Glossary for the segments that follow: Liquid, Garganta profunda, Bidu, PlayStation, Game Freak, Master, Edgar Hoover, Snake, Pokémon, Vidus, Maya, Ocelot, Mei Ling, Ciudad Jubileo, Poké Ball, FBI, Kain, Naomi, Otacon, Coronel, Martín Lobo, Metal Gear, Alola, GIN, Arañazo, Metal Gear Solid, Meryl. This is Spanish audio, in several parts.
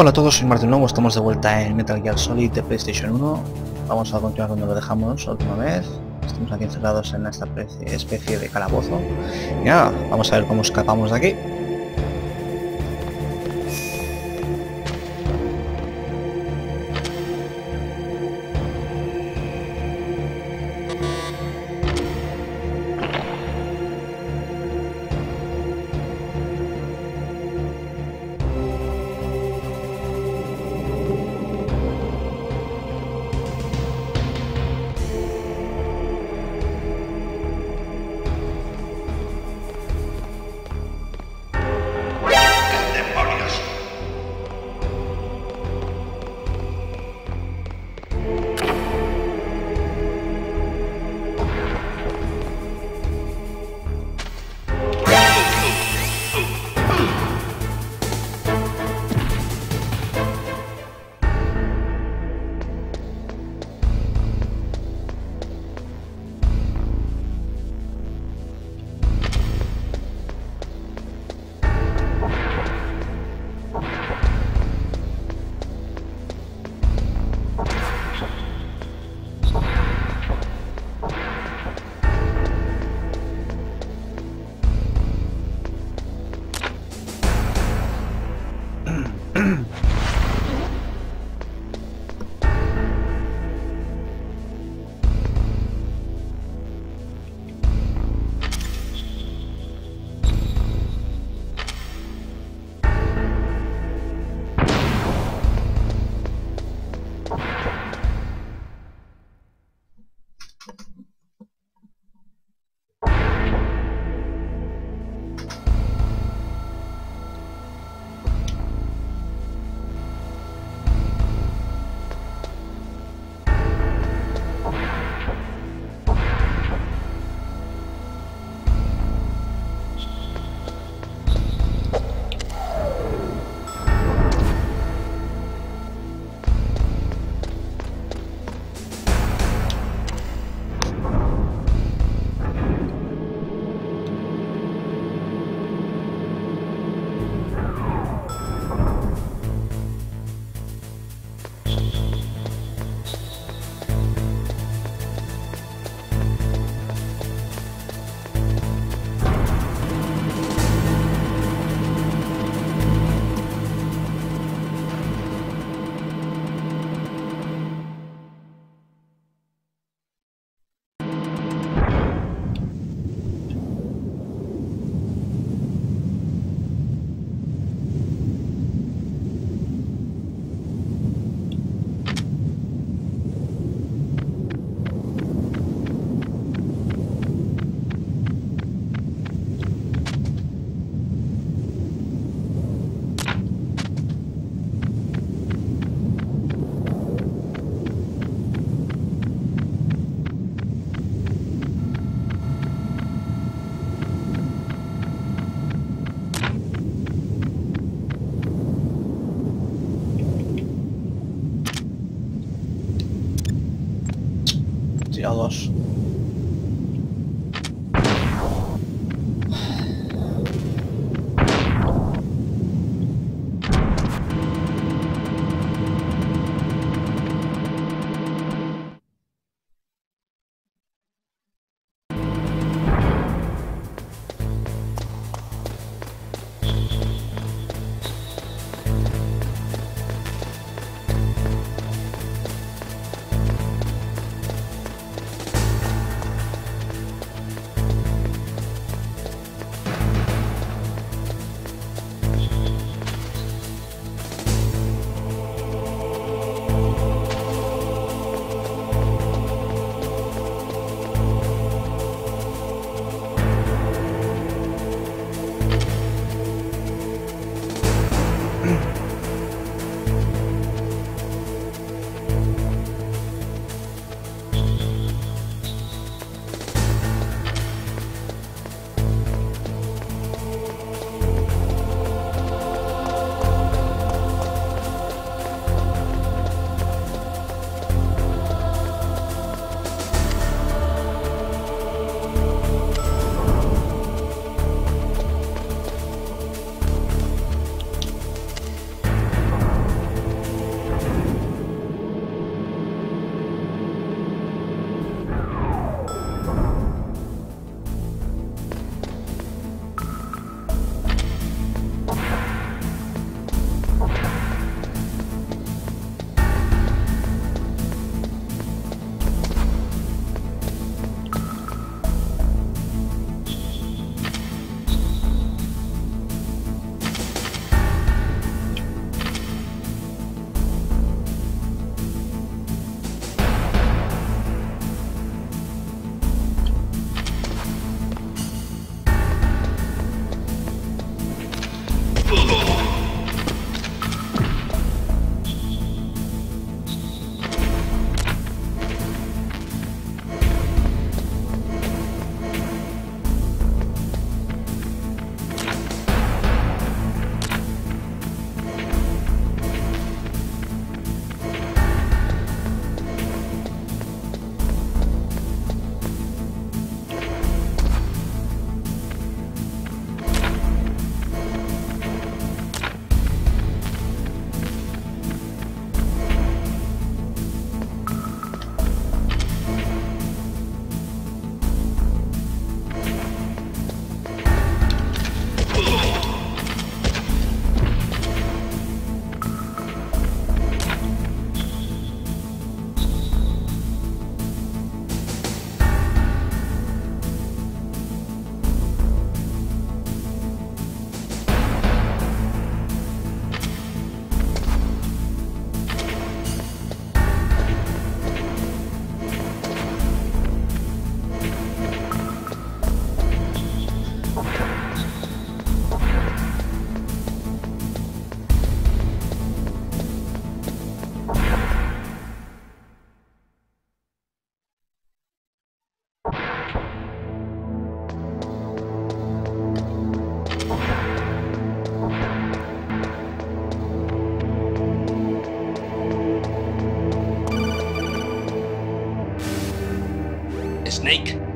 Hola a todos, soy Martín Lobo, estamos de vuelta en Metal Gear Solid de PlayStation 1. Vamos a continuar donde lo dejamos la última vez. Estamos aquí encerrados en esta especie de calabozo. Y nada, vamos a ver cómo escapamos de aquí. Dos.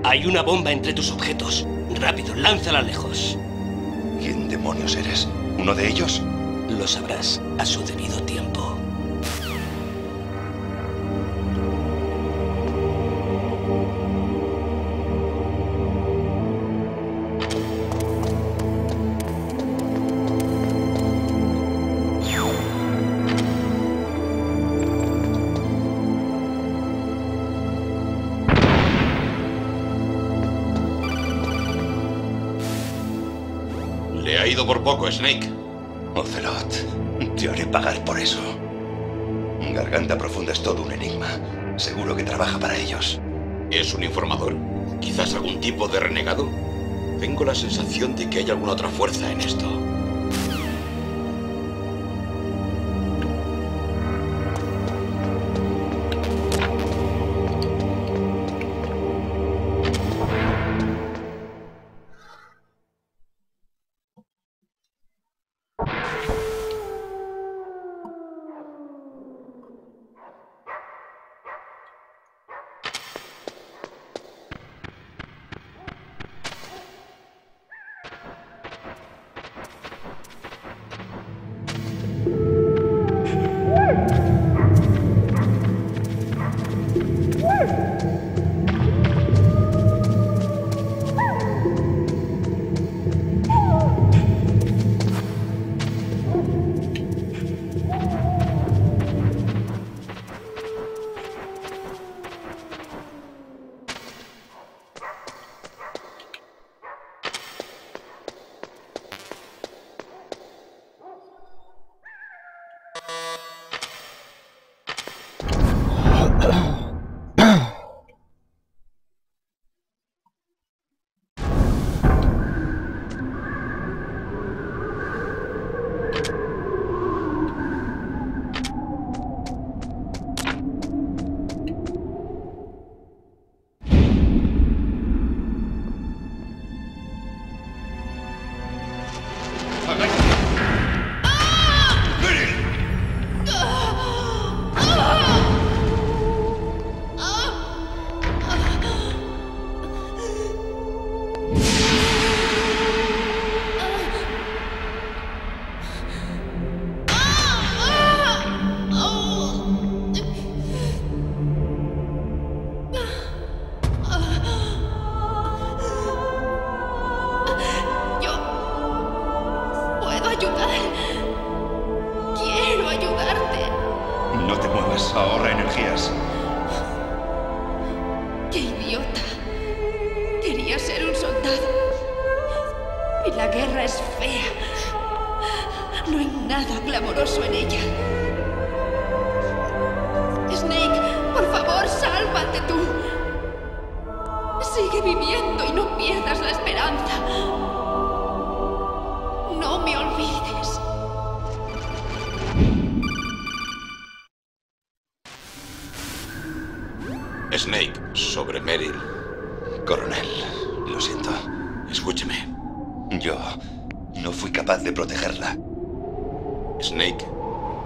Hay una bomba entre tus objetos. Rápido, lánzala lejos. ¿Quién demonios eres? ¿Uno de ellos? Lo sabrás a su debido tiempo. Le ha ido por poco, Snake. Ocelot, te haré pagar por eso. Garganta profunda es todo un enigma. Seguro que trabaja para ellos. ¿Es un informador? ¿Quizás algún tipo de renegado? Tengo la sensación de que hay alguna otra fuerza en esto. Snake, sobre Meryl. Coronel, lo siento. Escúcheme. Yo no fui capaz de protegerla. Snake,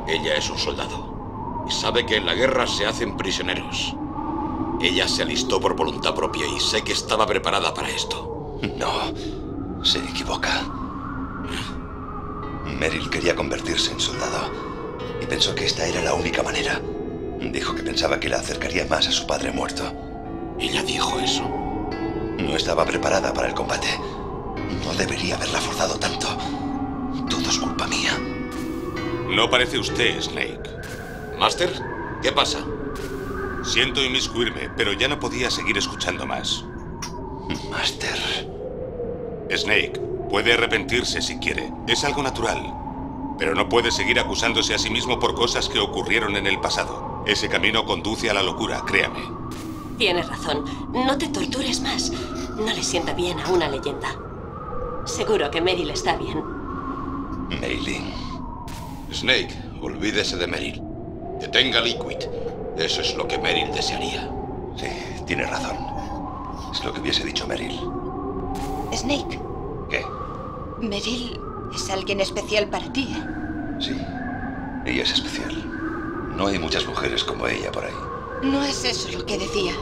ella es un soldado. Sabe que en la guerra se hacen prisioneros. Ella se alistó por voluntad propia y sé que estaba preparada para esto. No, se equivoca. Meryl quería convertirse en soldado y pensó que esta era la única manera. Dijo que pensaba que la acercaría más a su padre muerto. ¿Ella dijo eso? No estaba preparada para el combate. No debería haberla forzado tanto. Todo es culpa mía. No parece usted, Snake. Master, ¿qué pasa? Siento inmiscuirme, pero ya no podía seguir escuchando más. Master. Snake, puede arrepentirse si quiere. Es algo natural. Pero no puede seguir acusándose a sí mismo por cosas que ocurrieron en el pasado. Ese camino conduce a la locura, créame. Tienes razón. No te tortures más. No le sienta bien a una leyenda. Seguro que Meryl está bien. Mei Ling. Snake, olvídese de Meryl. Detenga Liquid. Eso es lo que Meryl desearía. Sí, tienes razón. Es lo que hubiese dicho Meryl. Snake. ¿Qué? Meryl es alguien especial para ti, ¿eh? Sí, ella es especial. No hay muchas mujeres como ella por ahí. No es eso lo que decía.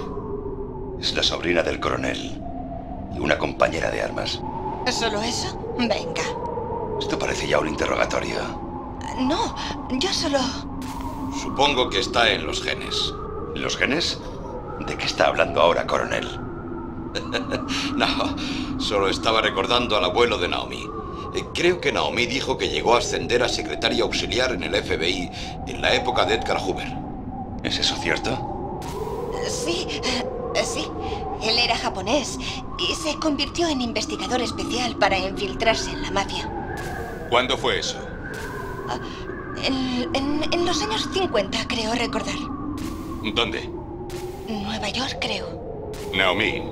Es la sobrina del coronel. Y una compañera de armas. ¿Solo eso? Venga. Esto parece ya un interrogatorio. No, yo solo... Supongo que está en los genes. ¿Los genes? ¿De qué está hablando ahora, coronel? No, solo estaba recordando al abuelo de Naomi. Creo que Naomi dijo que llegó a ascender a secretaria auxiliar en el FBI en la época de Edgar Hoover. ¿Es eso cierto? Sí, sí. Él era japonés y se convirtió en investigador especial para infiltrarse en la mafia. ¿Cuándo fue eso? En los años 50, creo recordar. ¿Dónde? Nueva York, creo. Naomi,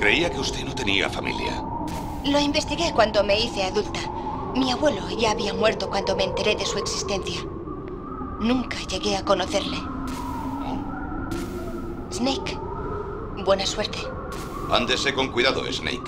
creía que usted no tenía familia. Lo investigué cuando me hice adulta. Mi abuelo ya había muerto cuando me enteré de su existencia. Nunca llegué a conocerle. Snake, buena suerte. Ándese con cuidado, Snake.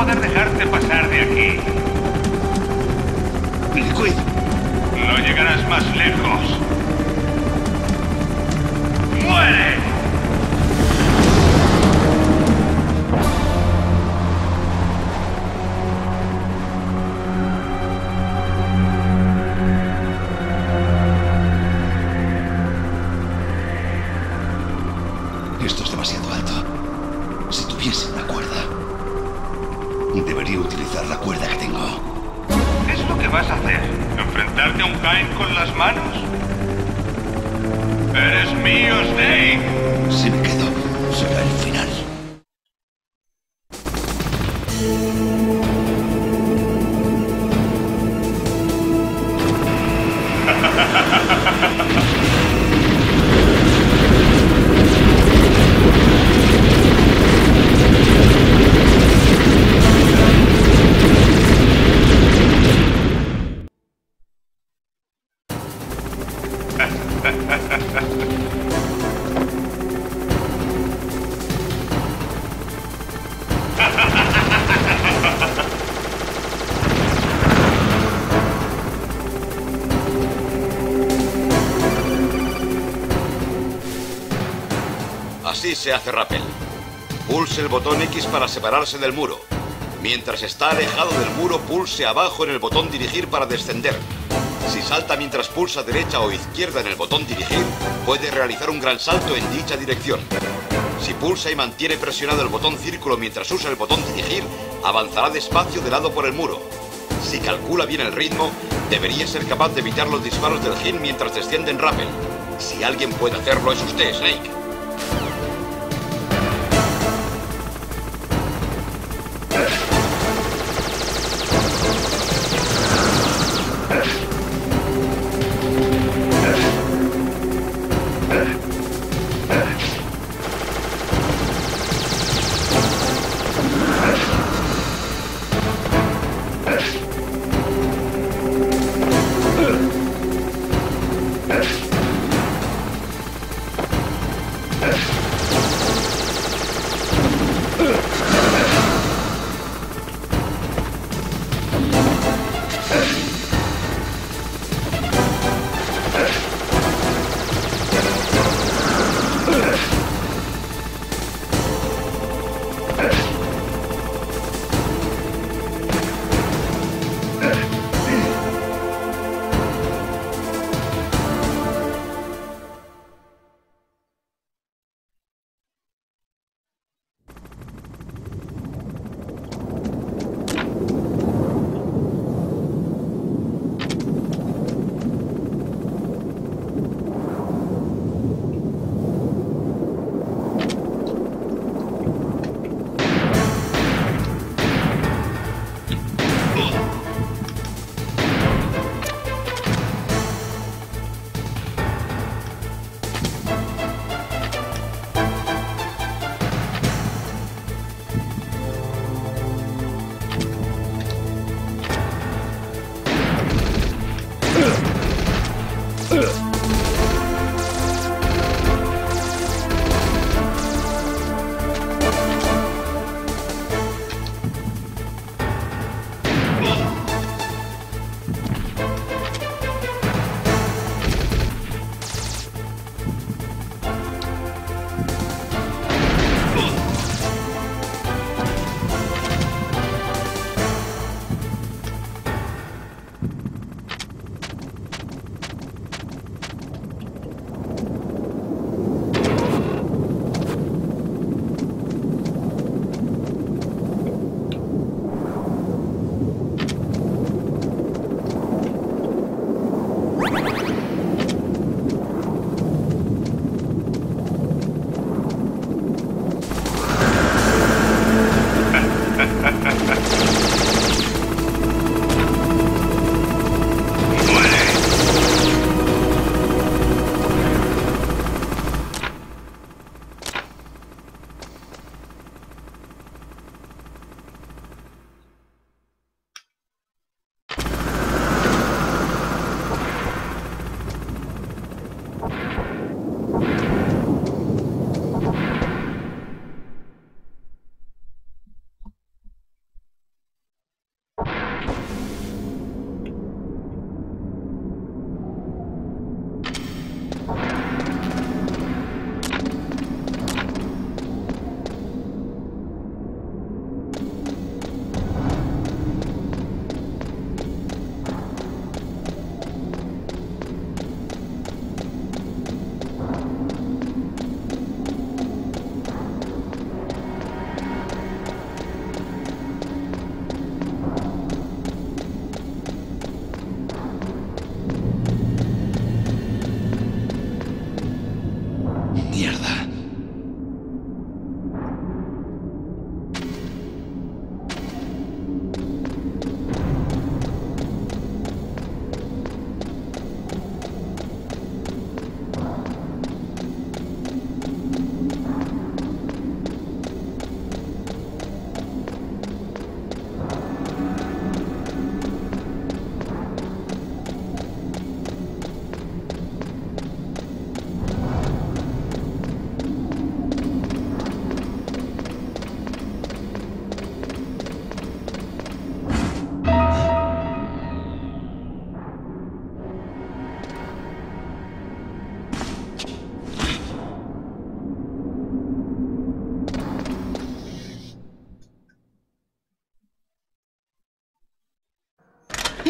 poder dejarte pasar de aquí. Liquid. No llegarás más lejos. ¡Muere! Esto es demasiado alto. Si tuviese una cuerda, debería utilizar la cuerda que tengo. ¿Qué es lo que vas a hacer? ¿Enfrentarte a un Kain con las manos? ¡Eres mío, Snake! Si me quedo, será el final. Así se hace rappel. Pulse el botón X para separarse del muro. Mientras está alejado del muro, pulse abajo en el botón dirigir para descender. Si salta mientras pulsa derecha o izquierda en el botón dirigir, puede realizar un gran salto en dicha dirección. Si pulsa y mantiene presionado el botón círculo mientras usa el botón dirigir, avanzará despacio de lado por el muro. Si calcula bien el ritmo, debería ser capaz de evitar los disparos del GIN mientras desciende en rappel. Si alguien puede hacerlo es usted, Snake.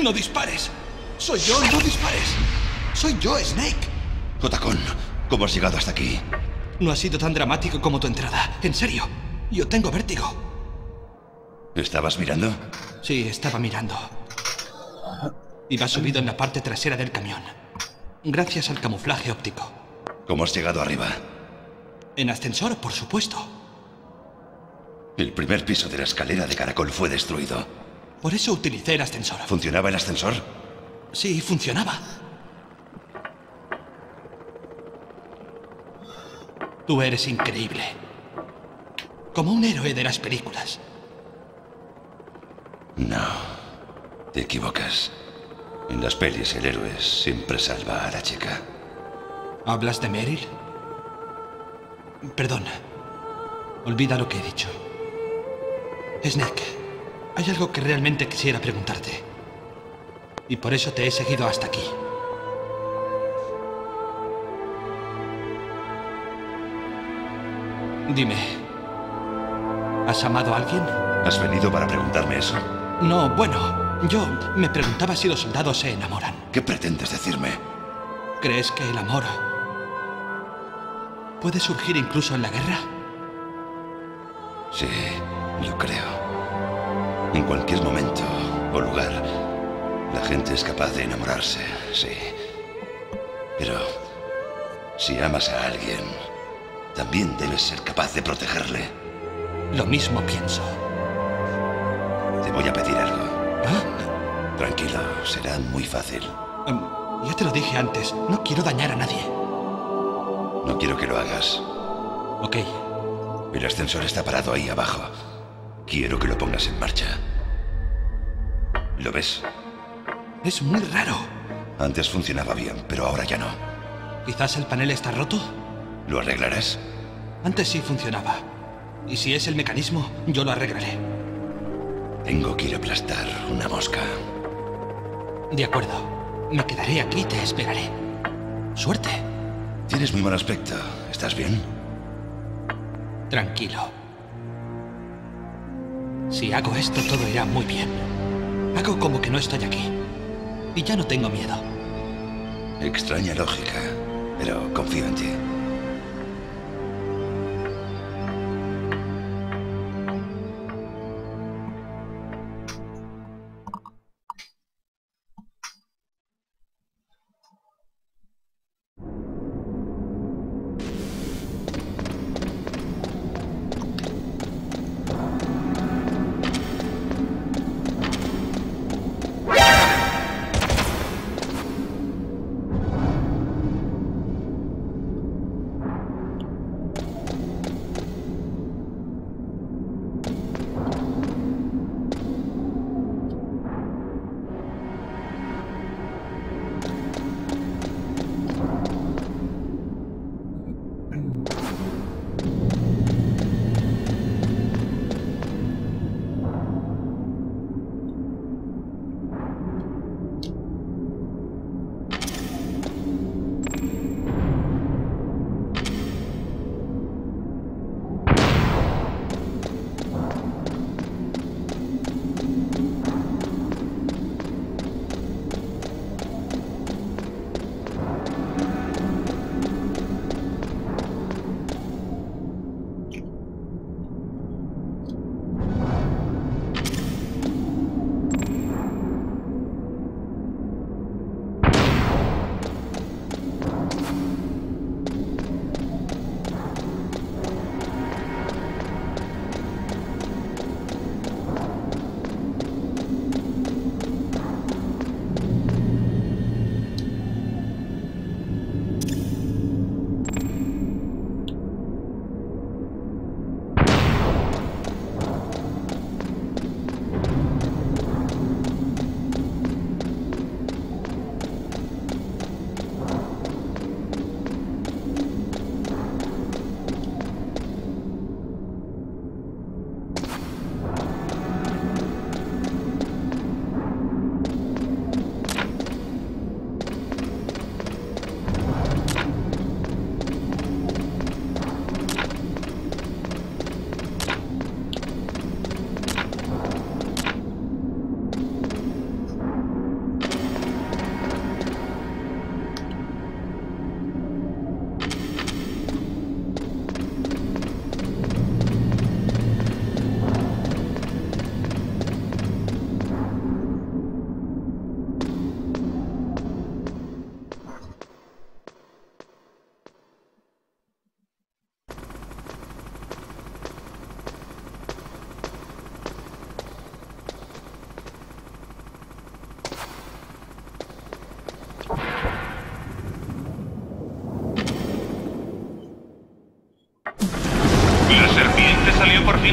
¡No dispares! ¡Soy yo, no dispares! ¡Soy yo, Snake! Otacon, ¿cómo has llegado hasta aquí? No ha sido tan dramático como tu entrada. En serio, yo tengo vértigo. ¿Estabas mirando? Sí, estaba mirando. Iba subido en la parte trasera del camión. Gracias al camuflaje óptico. ¿Cómo has llegado arriba? En ascensor, por supuesto. El primer piso de la escalera de caracol fue destruido. Por eso utilicé el ascensor. ¿Funcionaba el ascensor? Sí, funcionaba. Tú eres increíble. Como un héroe de las películas. No, te equivocas. En las pelis el héroe siempre salva a la chica. ¿Hablas de Meryl? Perdona. Olvida lo que he dicho. Snake, hay algo que realmente quisiera preguntarte. Y por eso te he seguido hasta aquí. Dime, ¿has amado a alguien? ¿Has venido para preguntarme eso? No, bueno, yo me preguntaba si los soldados se enamoran. ¿Qué pretendes decirme? ¿Crees que el amor puede surgir incluso en la guerra? Sí, lo creo. En cualquier momento o lugar, la gente es capaz de enamorarse, sí. Pero si amas a alguien, también debes ser capaz de protegerle. Lo mismo pienso. Te voy a pedir algo. ¿Ah? Tranquilo, será muy fácil. Ya te lo dije antes, no quiero dañar a nadie. No quiero que lo hagas. Ok. El ascensor está parado ahí abajo. Quiero que lo pongas en marcha. ¿Lo ves? Es muy raro. Antes funcionaba bien, pero ahora ya no. ¿Quizás el panel está roto? ¿Lo arreglarás? Antes sí funcionaba. Y si es el mecanismo, yo lo arreglaré. Tengo que ir a aplastar una mosca. De acuerdo. Me quedaré aquí y te esperaré. Suerte. Tienes muy mal aspecto. ¿Estás bien? Tranquilo. Si hago esto, todo irá muy bien. Hago como que no estoy aquí. Y ya no tengo miedo. Extraña lógica, pero confío en ti.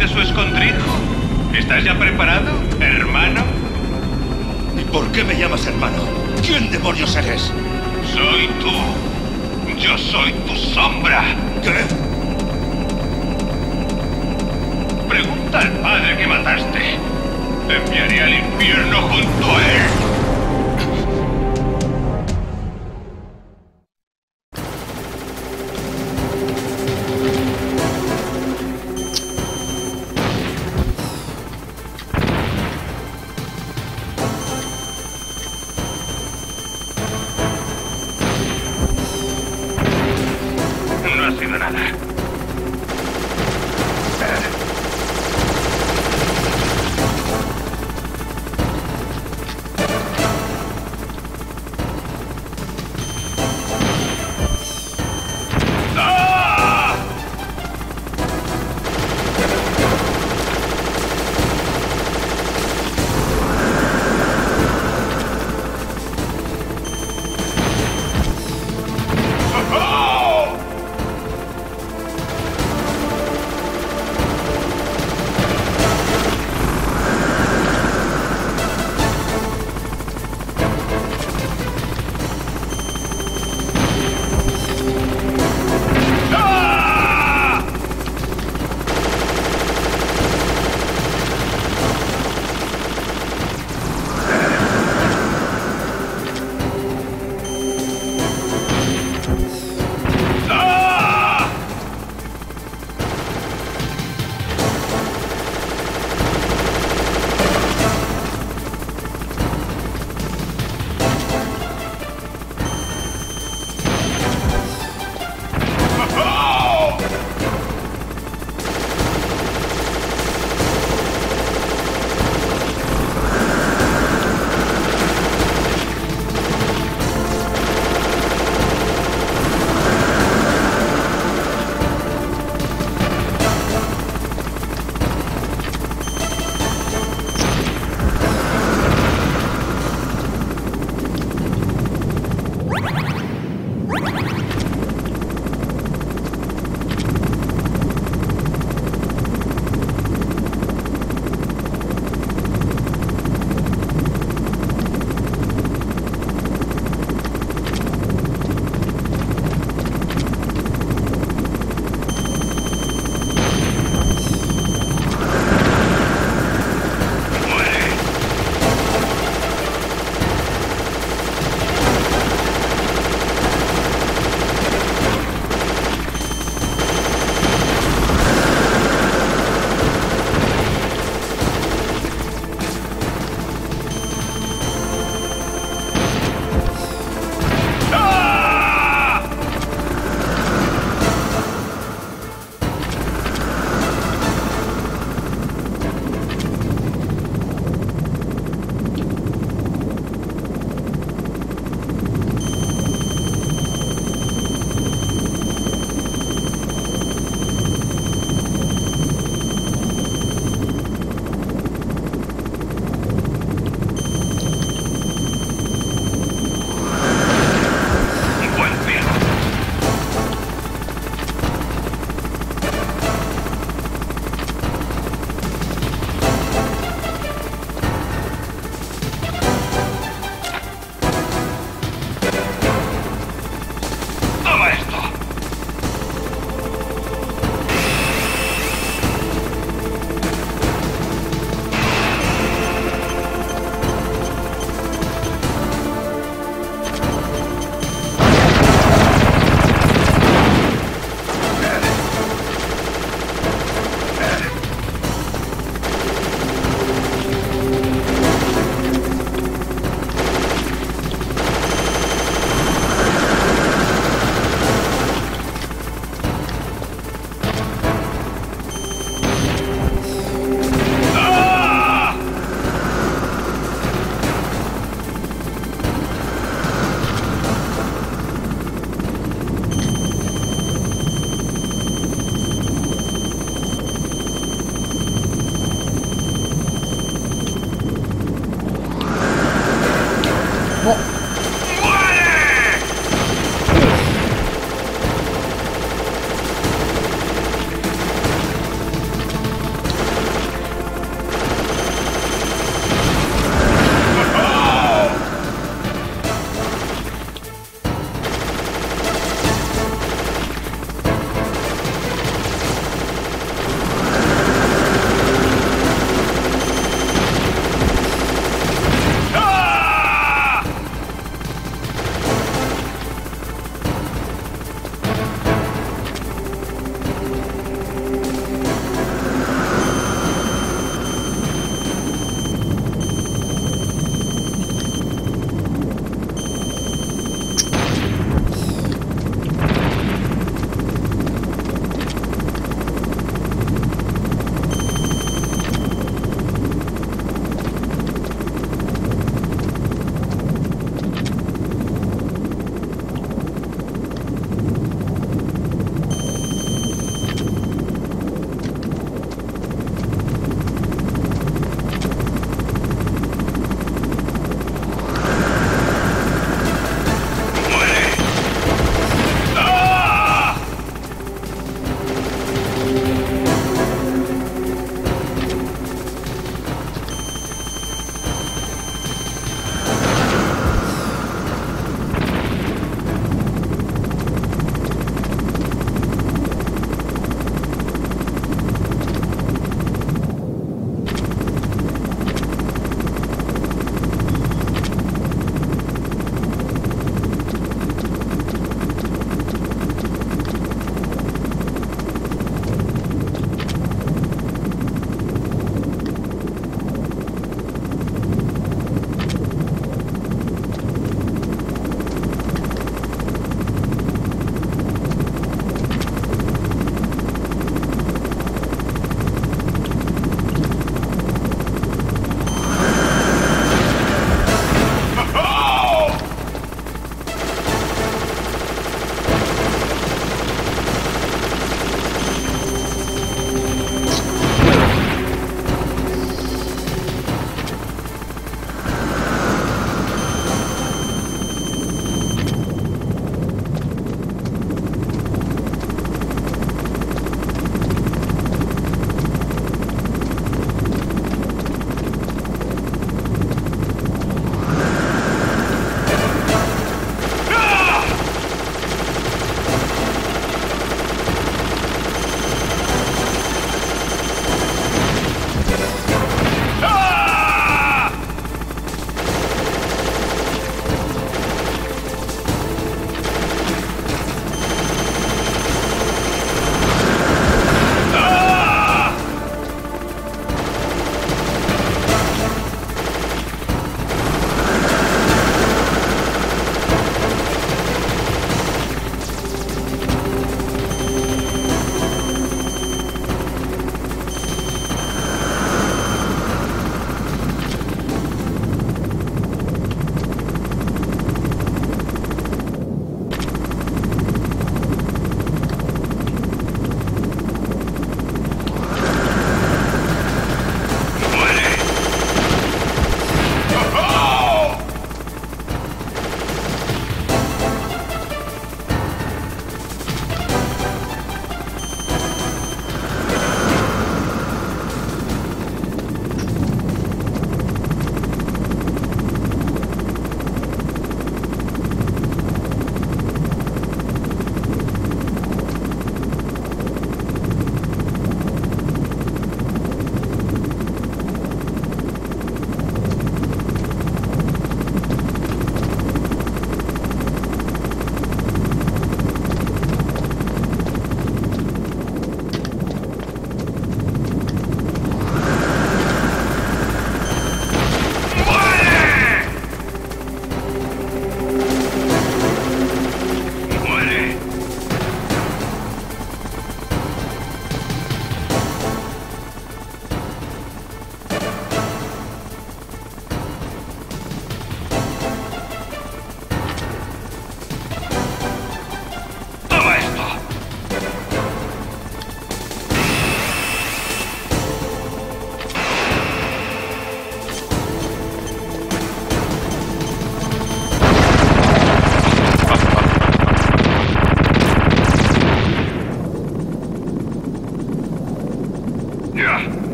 de su escondrijo. ¿Estás ya preparado, hermano? ¿Y por qué me llamas hermano? ¿Quién demonios eres? Soy tú. Yo soy tu sombra. ¿Qué? Pregunta al padre que mataste. Te enviaré al infierno junto a él.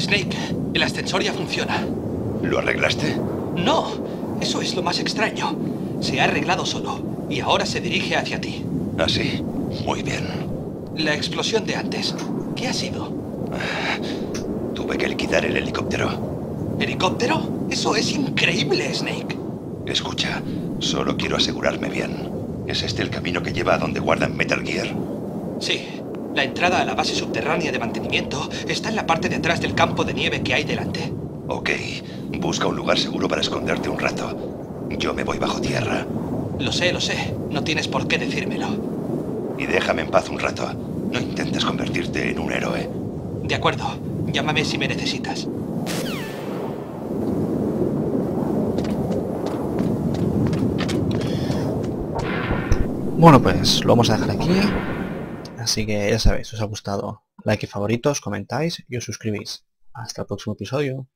Snake, el ascensor ya funciona. ¿Lo arreglaste? No, eso es lo más extraño. Se ha arreglado solo y ahora se dirige hacia ti. ¿Ah, sí? Muy bien. La explosión de antes, ¿qué ha sido? Tuve que liquidar el helicóptero. ¿Helicóptero? Eso es increíble, Snake. Escucha, solo quiero asegurarme bien. ¿Es este el camino que lleva a donde guardan Metal Gear? Sí. La entrada a la base subterránea de mantenimiento está en la parte de atrás del campo de nieve que hay delante. Ok. Busca un lugar seguro para esconderte un rato. Yo me voy bajo tierra. Lo sé. No tienes por qué decírmelo. Y déjame en paz un rato. No intentes convertirte en un héroe. De acuerdo. Llámame si me necesitas. Bueno, pues lo vamos a dejar aquí. Así que ya sabéis, si os ha gustado, like y favoritos, comentáis y os suscribís. Hasta el próximo episodio.